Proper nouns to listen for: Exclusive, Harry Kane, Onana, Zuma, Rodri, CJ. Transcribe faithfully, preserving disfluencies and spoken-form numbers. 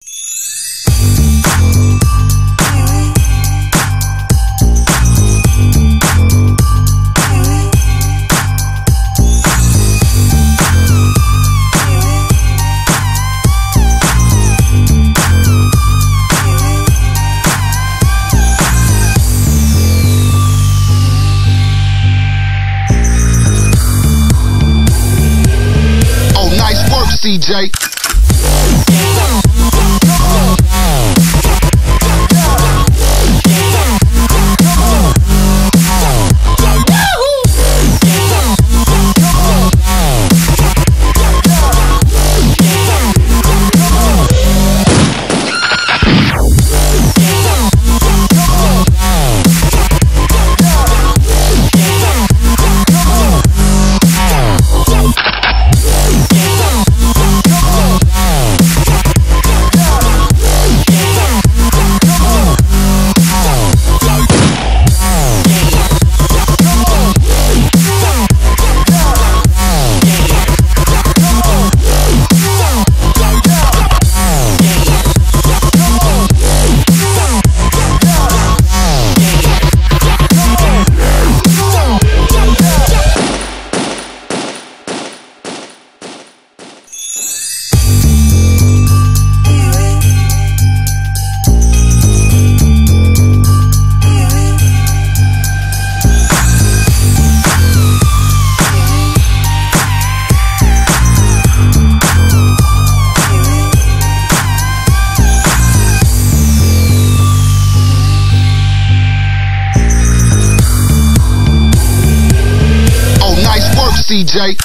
C J. C J.